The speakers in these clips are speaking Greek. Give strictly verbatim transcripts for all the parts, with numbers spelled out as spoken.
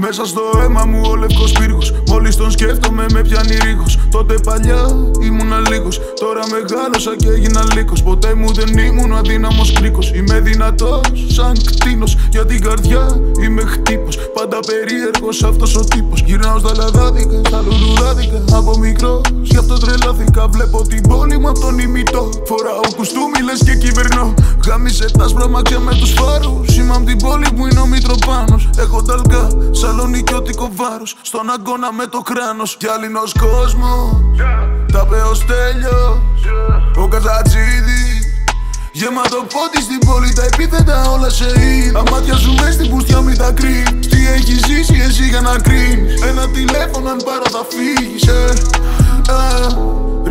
Μέσα στο αίμα μου ο λευκός πύργος. Μόλις τον σκέφτομαι με πιάνει ρίγος. Τότε παλιά ήμουνα λίγος, τώρα μεγάλωσα και έγινα λύκος. Ποτέ μου δεν ήμουν αδύναμος κρίκος. Είμαι δυνατός σαν κτήνος, για την καρδιά είμαι χτύπος. Πάντα περίεργος αυτός ο τύπος. Γυρνάω στα λαδάδικα, στα λουλουράδικα. Από μικρός γι' αυτό τρελάθηκα. Βλέπω την πόλη μου απ' τον ημιτό. Φοράω κουστούμι λες και κυβερνώ. Γάμισε τα σπρά μαξιά με τους φάρους. Είμαι απ' την πόλη μου είναι ο Μητροπάνος. Έχω ταλκά, σαλονικιώτικο βάρος. Στον αγκώνα με το κράνος. Γυάλινος κόσμο, yeah. Τα πέως τέλειο, yeah. Ο Κατσατσίδης. Γεμάτο πότι στην πόλη, τα επίθετα όλα σε είδα. Τα μάτια σου μες στην πουστιά μην τα κρίνεις. Τι έχεις ζήσει εσύ για να κρίνεις. Ένα τηλέφωνο αν πάρω θα φύγεις.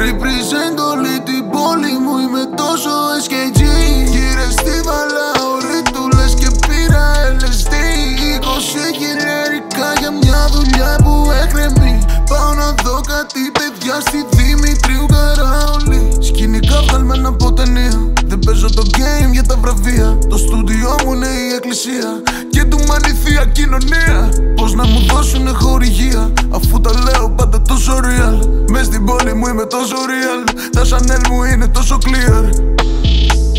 Represent όλη την πόλη μου, είμαι τόσο ες κέι τζι. Γύρε στη βαλάω ρίτουλες και πήρα ελ ες ντι. είκοσι χιλιάρικα για μια δουλειά που έκρεμει. Πάω να δω κάτι παιδιά στη Δημητρίου Καραόλη. Σκηνικά βγαλμένα από ταινία. Παίζω το game για τα βραβεία. Το στούντιό μου είναι η εκκλησία. Και του μανιθία κοινωνία. Πώς να μου δώσουνε χορηγία, αφού τα λέω πάντα τόσο real. Μες στην πόλη μου είμαι τόσο real. Τα Chanel μου είναι τόσο clear.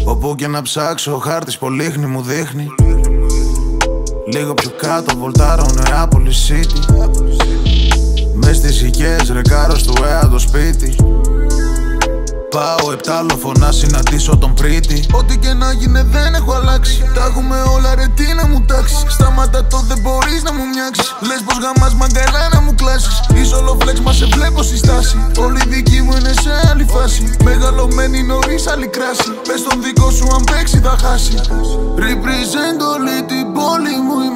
Όπου και να ψάξω ο χάρτης πολύχνη μου δείχνει. Λίγο πιο κάτω βολτάρω Νεάπολη City. Μες στις οικές ρεκάρω στο ΕΑ το σπίτι. Πάω επτάλοφο να συναντήσω τον πρίτη. Ό,τι και να γίνε δεν έχω αλλάξει. Τα έχουμε όλα ρε τι να μου τάξεις. Σταμάτα το δεν μπορείς να μου μοιάξεις. Λες πως γαμάς μαγκαλά να μου κλάσεις. Εις όλο φλέξ μα σε βλέπω στη στάση. Όλη δική μου είναι σε άλλη φάση. Μεγαλωμένη νωρίς άλλη κράση. Πες τον δικό σου αν παίξει θα χάσει. Represent όλη την πόλη μου.